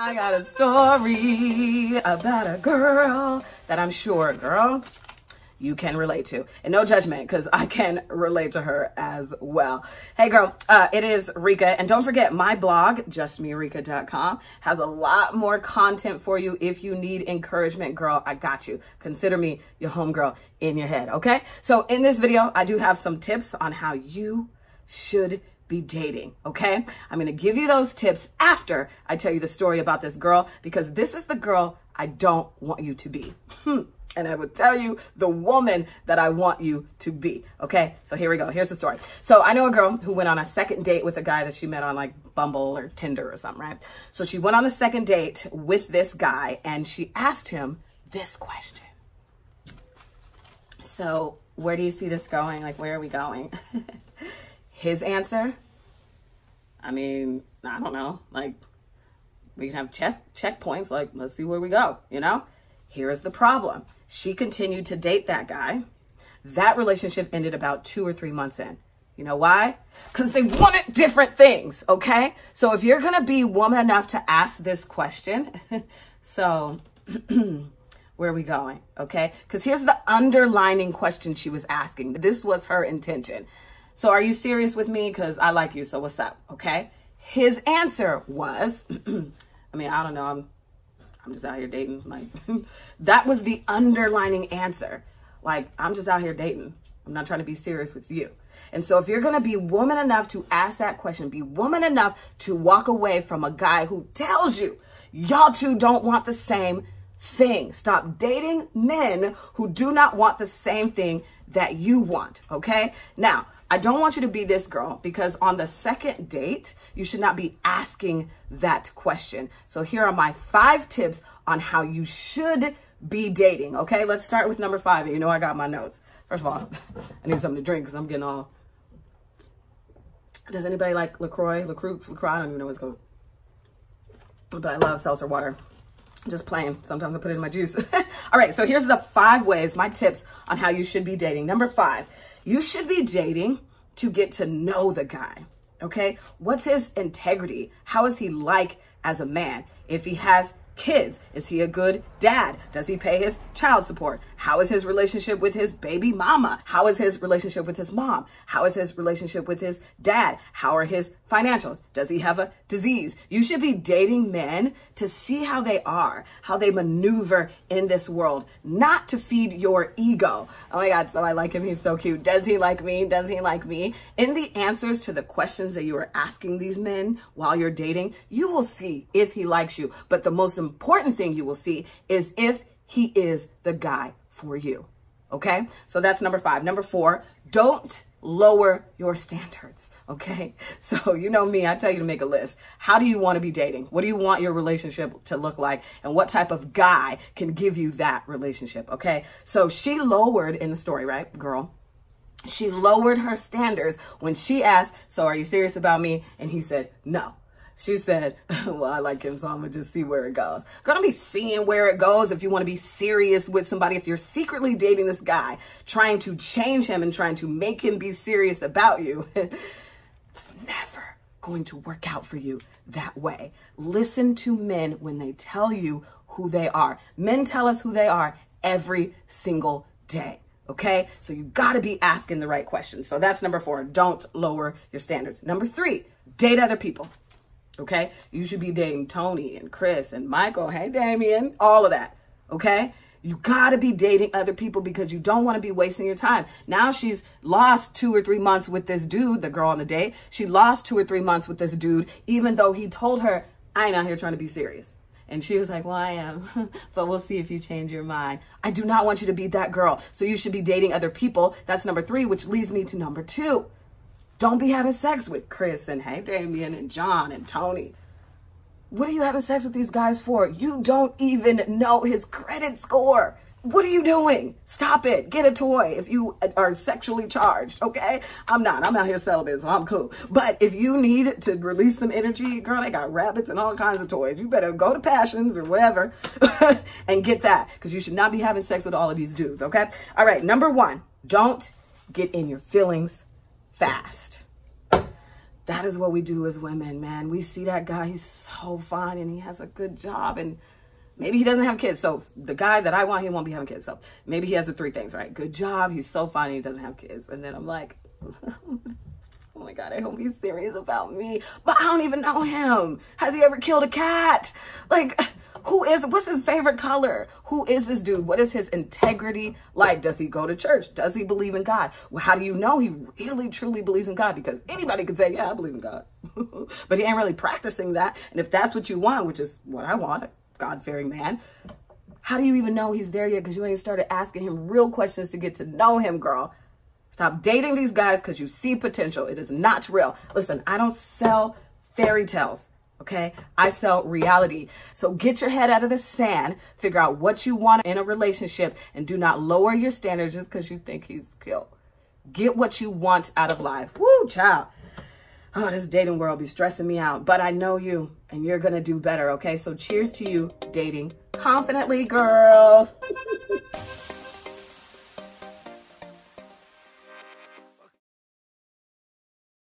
I got a story about a girl that I'm sure, girl, you can relate to. And no judgment, because I can relate to her as well. Hey, girl, it is Rika. And don't forget, my blog, justmeRika.com, has a lot more content for you. If you need encouragement, girl, I got you. Consider me your homegirl in your head, okay? So in this video, I do have some tips on how you should be dating, okay? I'm gonna give you those tips after I tell you the story about this girl, because this is the girl I don't want you to be. And I will tell you the woman that I want you to be, okay? So here we go, here's the story. So I know a girl who went on a second date with a guy that she met on like Bumble or Tinder or something, right? So she went on the second date with this guy and she asked him this question. So where do you see this going? Like, where are we going? His answer, I mean, I don't know. Like, we can have checkpoints. Like, let's see where we go, you know? Here's the problem. She continued to date that guy. That relationship ended about 2 or 3 months in. You know why? Because they wanted different things, okay? So if you're gonna be woman enough to ask this question, so where are we going, okay? Because here's the underlining question she was asking. This was her intention. So are you serious with me? Because I like you, so what's up, okay? His answer was, I mean, I don't know, I'm just out here dating. Like, that was the underlining answer. Like, I'm just out here dating. I'm not trying to be serious with you. And so if you're gonna be woman enough to ask that question, be woman enough to walk away from a guy who tells you, y'all two don't want the same thing. Stop dating men who do not want the same thing that you want, okay? Now, I don't want you to be this girl, because on the second date, you should not be asking that question. So here are my 5 tips on how you should be dating, okay? Let's start with number 5. You know, I got my notes. First of all, I need something to drink because I'm getting all... Does anybody like LaCroix? I don't even know what's going on. But I love seltzer water. Just plain. Sometimes I put it in my juice. All right, so here's the 5 ways, my tips on how you should be dating. Number 5. You should be dating to get to know the guy, okay? What's his integrity? How is he like as a man? If he has kids, is he a good dad? Does he pay his child support? How is his relationship with his baby mama? How is his relationship with his mom? How is his relationship with his dad? How are his financials? Does he have a disease? You should be dating men to see how they are, how they maneuver in this world, not to feed your ego. Oh my God, so I like him, he's so cute. Does he like me? Does he like me? In the answers to the questions that you are asking these men while you're dating, you will see if he likes you. But the most important thing you will see is if he is the guy for you, okay? So that's number 5. Number 4, don't lower your standards, okay? So you know me, I tell you to make a list. How do you want to be dating? What do you want your relationship to look like? And what type of guy can give you that relationship, okay? So she lowered, in the story, right, girl? She lowered her standards when she asked, so are you serious about me? And he said, no. She said, well, I like him, so I'm going to just see where it goes. Girl, don't be seeing where it goes if you want to be serious with somebody. If you're secretly dating this guy, trying to change him and trying to make him be serious about you, it's never going to work out for you that way. Listen to men when they tell you who they are. Men tell us who they are every single day. Okay, so you gotta be asking the right questions. So that's number 4. Don't lower your standards. Number 3, date other people. Okay, you should be dating Tony and Chris and Michael, hey Damien, all of that, okay? You gotta be dating other people because you don't wanna be wasting your time. Now she's lost 2 or 3 months with this dude, the girl on the date, she lost 2 or 3 months with this dude, even though he told her, I ain't out here trying to be serious. And she was like, well, I am, but we'll see if you change your mind. I do not want you to be that girl, so you should be dating other people. That's number 3, which leads me to number 2. Don't be having sex with Chris and hey, Damien and John and Tony. What are you having sex with these guys for? You don't even know his credit score. What are you doing? Stop it. Get a toy if you are sexually charged, okay? I'm not. I'm out here celibate, so I'm cool. But if you need to release some energy, girl, they got rabbits and all kinds of toys. You better go to Passions or wherever and get that, because you should not be having sex with all of these dudes, okay? All right, number 1, don't get in your feelings fast. That is what we do as women, man. We see that guy, he's so fine and he has a good job and maybe he doesn't have kids. So the guy that I want, he won't be having kids. So maybe he has the three things, right? Good job, he's so fine and he doesn't have kids. And then I'm like, oh my God, I hope he's serious about me. But I don't even know him. Has he ever killed a cat? Like, what's his favorite color? Who is this dude? What is his integrity like? Does he go to church? Does he believe in God? Well, how do you know he really, truly believes in God? Because anybody could say, yeah, I believe in God. But he ain't really practicing that. And if that's what you want, which is what I want, a God-fearing man, how do you even know he's there yet? Because you ain't started asking him real questions to get to know him, girl. Stop dating these guys because you see potential. It is not real. Listen, I don't sell fairy tales, okay? I sell reality. So get your head out of the sand, figure out what you want in a relationship, and do not lower your standards just because you think he's cute. Get what you want out of life. Woo, child. Oh, this dating world be stressing me out, but I know you and you're going to do better, okay? So cheers to you dating confidently, girl.